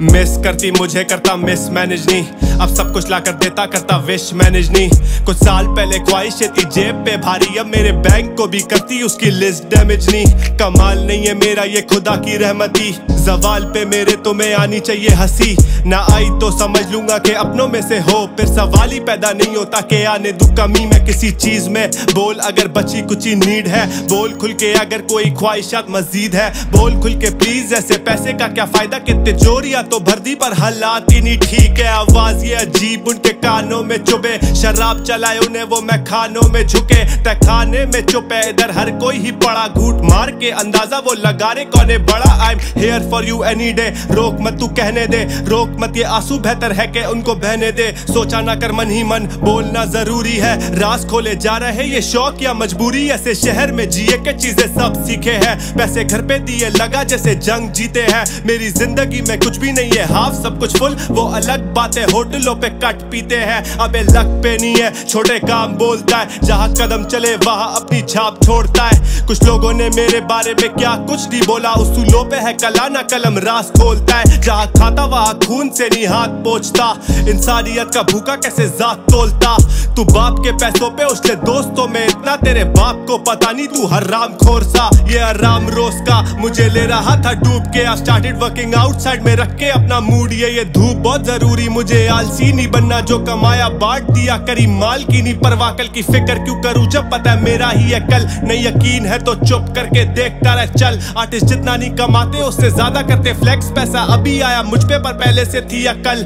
Miss करती मुझे करता मिस मैनेज नहीं, अब सब कुछ लाकर देता करता विश मैनेज नहीं। कुछ साल पहले ख्वाहिश थी जेब पे भारी, अब मेरे बैंक को भी करती उसकी लिस्ट डैमेज नहीं। कमाल नहीं है मेरा ये खुदा की रहमती, जवाल पे मेरे तुम्हें आनी चाहिए हंसी। ना आई तो समझ लूंगा कि अपनों में से हो, फिर सवाल ही पैदा नहीं होता कि आने दू कमी मैं किसी चीज में। बोल अगर बची कुछ नीड है, बोल खुल के अगर कोई ख्वाहिशात मजीद है, बोल खुल के प्लीज। ऐसे पैसे का क्या फायदा कि तिजोरिया तो भर दी पर हालात ही नहीं ठीक है। आवाज ये अजीब उनके कानों में चुभे, शराब चलाए उन्हें वो मैं खानों में झुके। तखाने में चुपे इधर हर कोई ही पड़ा, घूट मार के अंदाजा वो लगा रे कौने बड़ा। I am here for you any day, रोक मत तू कहने दे, रोक मत ये आंसू, बेहतर है कि उनको बहने दे। सोचा ना कर मन ही मन, बोलना जरूरी है, राज खोले जा रहे ये शौक या मजबूरी। ऐसे शहर में जिए के चीजें सब सीखे हैं, पैसे घर पे दिए लगा जैसे जंग जीते हैं। मेरी जिंदगी में कुछ भी नहीं है हाफ, सब कुछ फुल वो अलग बातें। होटलों पे कट पीते हैं, अबे लक पे नहीं है, छोटे काम बोलता है, जहाँ कदम चले वहाँ अपनी छाप छोड़ता है। कुछ लोगों ने मेरे बारे में क्या कुछ नहीं बोला, उसूलों पे है कला ना कलम रास खोलता है। जहाँ खाता वहाँ खून से नहीं हाथ पोछता, इंसानियत का भूखा कैसे जात तोलता। तू बाप के पैसों पे उसके दोस्तों में इतना, तेरे बाप को पता नहीं तू हराम खोर सा। ये आराम रोज का मुझे ले रहा था डूब के, आई स्टार्टेड वर्किंग आउटसाइड में रख के अपना मूड। ये धूप बहुत जरूरी, मुझे आलसी नहीं बनना, जो कमाया बांट दिया करी, माल की नहीं परवाह। कल की फिक्र क्यों करूं जब पता है मेरा ही है कल, नहीं यकीन है तो चुप करके देखता रह चल। आर्टिस्ट जितना नहीं कमाते उससे ज्यादा करते फ्लेक्स, पैसा अभी आया मुझ पे पर पहले से थी अकल।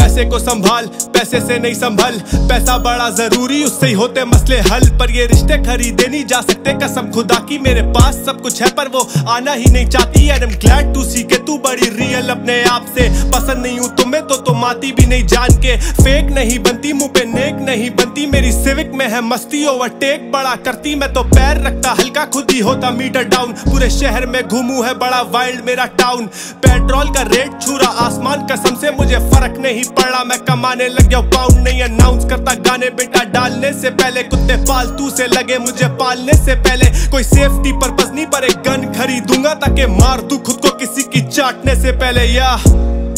पैसे को संभाल, पैसे से नहीं संभल, पैसा बड़ा जरूरी उससे ही होते मसले हल। पर ये रिश्ते खरीदे नहीं जा सकते कसम खुदा की, मेरे पास सब कुछ है पर वो आना ही नहीं चाहती। And I am glad to see के तू बड़ी रियल अपने आप से, पसंद नहीं हूँ तुम्हें तो तुम आती भी नहीं जान के। फेक नहीं बनती मुंह पे नेक नहीं बनती, मेरी सिविक में है मस्ती ओवरटेक बड़ा करती। मैं तो पैर रखता हल्का खुद ही होता मीटर डाउन, पूरे शहर में घूमू है बड़ा वाइल्ड मेरा टाउन। पेट्रोल का रेट छू रहा आसमान, कसम से मुझे फर्क नहीं पड़ा, मैं कमाने लग गया पाउंड। नहीं अनाउंस करता गाने बेटा डालने से पहले, कुत्ते पालतू से लगे मुझे पालने से पहले। कोई सेफ्टी पर्पस नहीं पर एक गन खरीदूंगा ताकि मार दूं खुद को किसी की चाटने से पहले। या